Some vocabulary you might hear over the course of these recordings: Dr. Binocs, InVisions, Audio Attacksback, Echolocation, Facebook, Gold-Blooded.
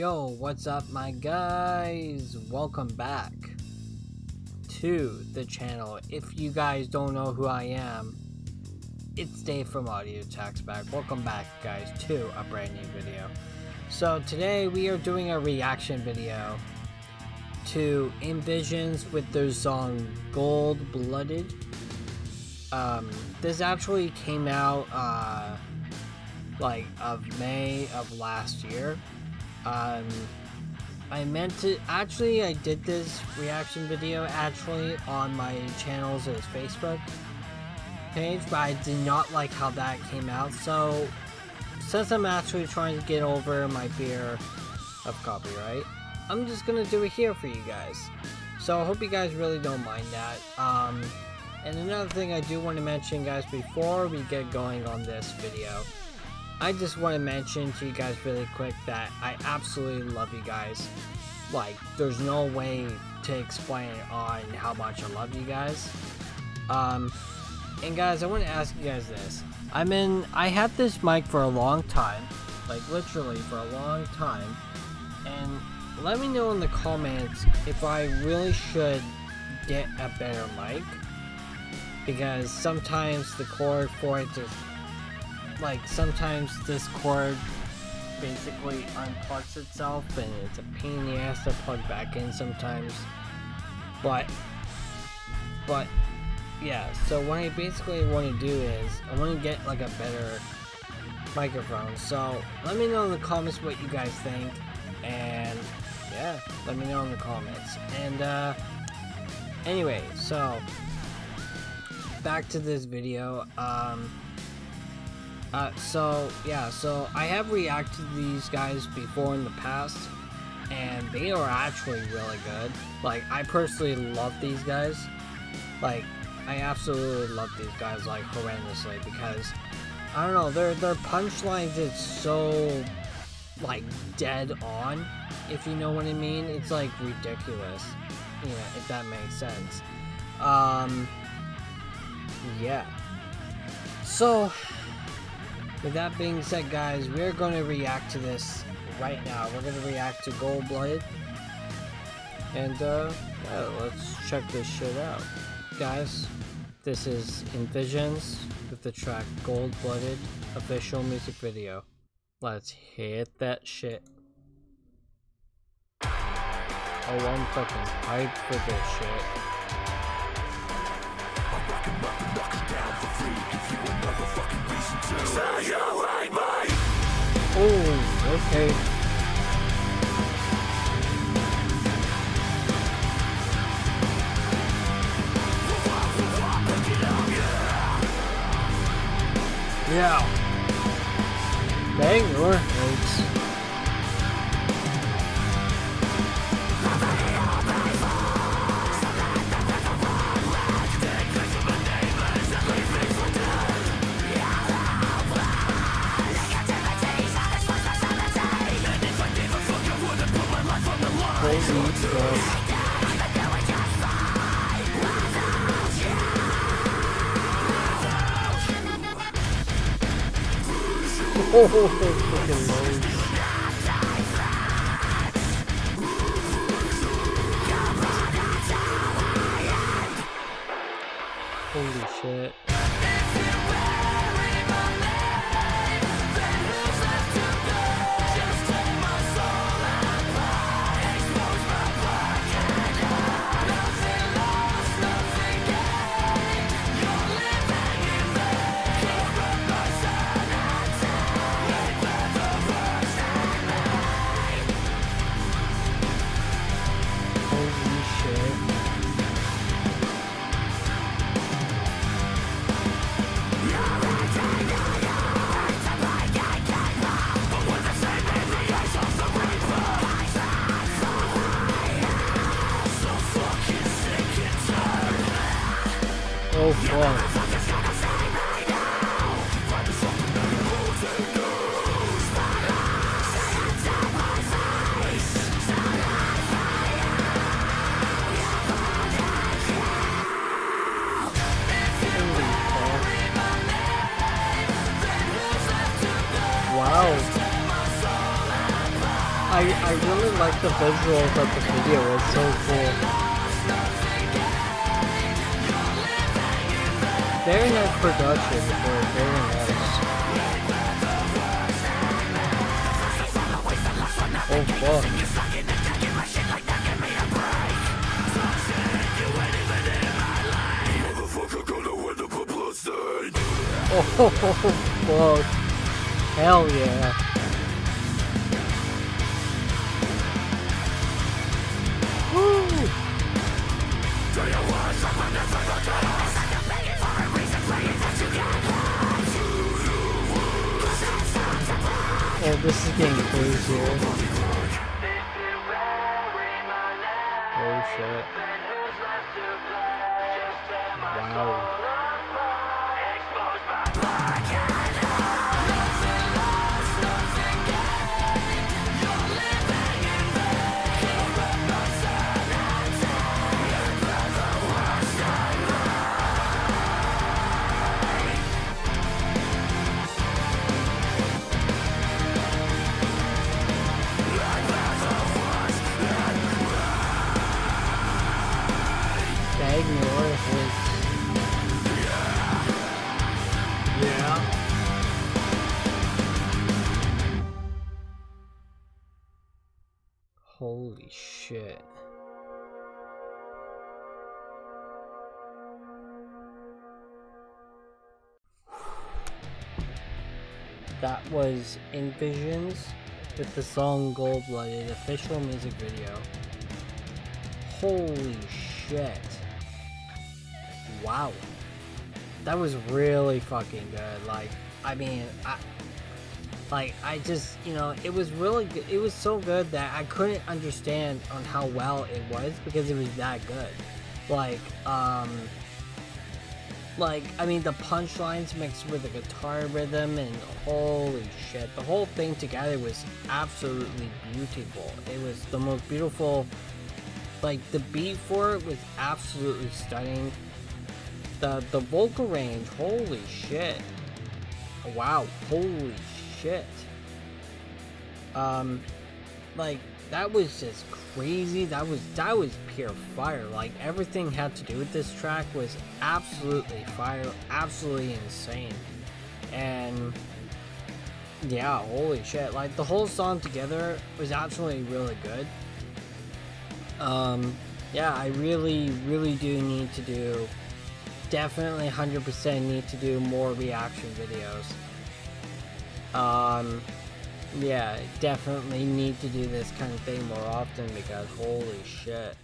Yo, what's up my guys? Welcome back to the channel. If you guys don't know who I am, it's Dave from Audio Attacksback. Welcome back guys to a brand new video. So today we are doing a reaction video to InVisions with their song Gold-Blooded. This actually came out like of May of last year. I meant to actually, I did this reaction video actually on my channel's Facebook page, but I did not like how that came out. So since I'm actually trying to get over my fear of copyright, I'm just gonna do it here for you guys. So I hope you guys really don't mind that. And another thing I do want to mention guys, before we get going on this video, I just want to mention to you guys really quick that I absolutely love you guys. Like, there's no way to explain on how much I love you guys. And guys, I want to ask you guys this. I had this mic for a long time, like literally for a long time. And let me know in the comments if I really should get a better mic, because sometimes the cord for it just, like, sometimes this cord basically unplugs itself and it's a pain in the ass to plug back in sometimes, but yeah. So what I basically want to do is I want to get like a better microphone. So let me know in the comments what you guys think, and yeah, let me know in the comments. And anyway, so back to this video. So yeah, so I have reacted to these guys before in the past, and they are actually really good. Like, I personally love these guys. Like, I absolutely love these guys, like, horrendously, because I don't know, their punchlines is so, like, dead on, if you know what I mean. It's like ridiculous, you know, if that makes sense. Yeah. So with that being said guys, we're going to react to this right now. We're going to react to Gold-Blooded, and let's check this shit out guys. This is InVisions with the track Gold-Blooded, official music video. Let's hit that shit. Oh, I'm fucking hyped for this shit. Oh, okay. Yeah. Bang your heads. Oh, fucking loads. Holy shit. Oh, fuck. Wow. I I really like the visuals of the video, it's so cool. Very nice production, very nice. Oh fuck. Oh fuck. Hell yeah. Oh, this is getting crazy. Oh shit. Wow. Holy shit. That was InVisions with the song Gold-Blooded, official music video. Holy shit. Wow. That was really fucking good. Like, I mean, I just, you know, it was really good. It was so good that I couldn't understand on how well it was because it was that good. Like, I mean, the punchlines mixed with the guitar rhythm and holy shit, the whole thing together was absolutely beautiful. It was the most beautiful, like, the beat for it was absolutely stunning. The vocal range, holy shit. Wow, holy shit. Like, that was just crazy. That was pure fire. Like, everything had to do with this track was absolutely fire, absolutely insane. And yeah, holy shit. Like, the whole song together was absolutely really good. Yeah, I really do need to do, definitely 100% need to do more reaction videos. Yeah, definitely need to do this kind of thing more often because holy shit.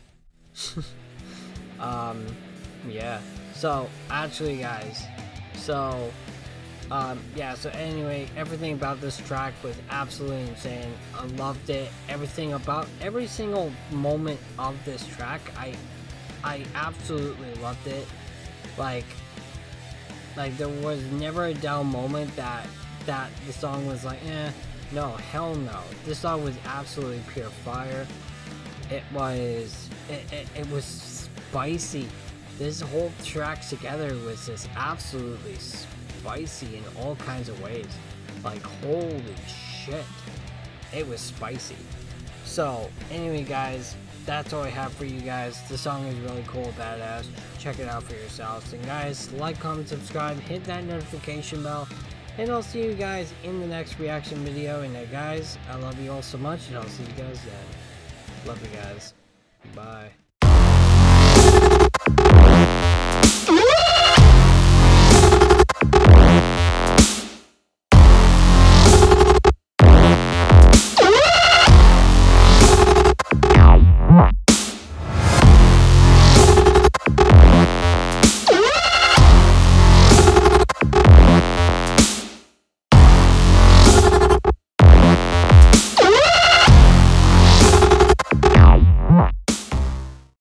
Yeah, so actually guys, so yeah, so anyway, everything about this track was absolutely insane. I loved it. Everything about every single moment of this track, I absolutely loved it. Like there was never a dull moment that the song was like, eh, no, hell no. This song was absolutely pure fire. It was spicy. This whole track together was just absolutely spicy in all kinds of ways. Like, holy shit. It was spicy. So, anyway guys, that's all I have for you guys. The song is really cool, badass. Check it out for yourselves. And guys, like, comment, subscribe, hit that notification bell. And I'll see you guys in the next reaction video. And guys, I love you all so much. And I'll see you guys then. Love you guys. Bye.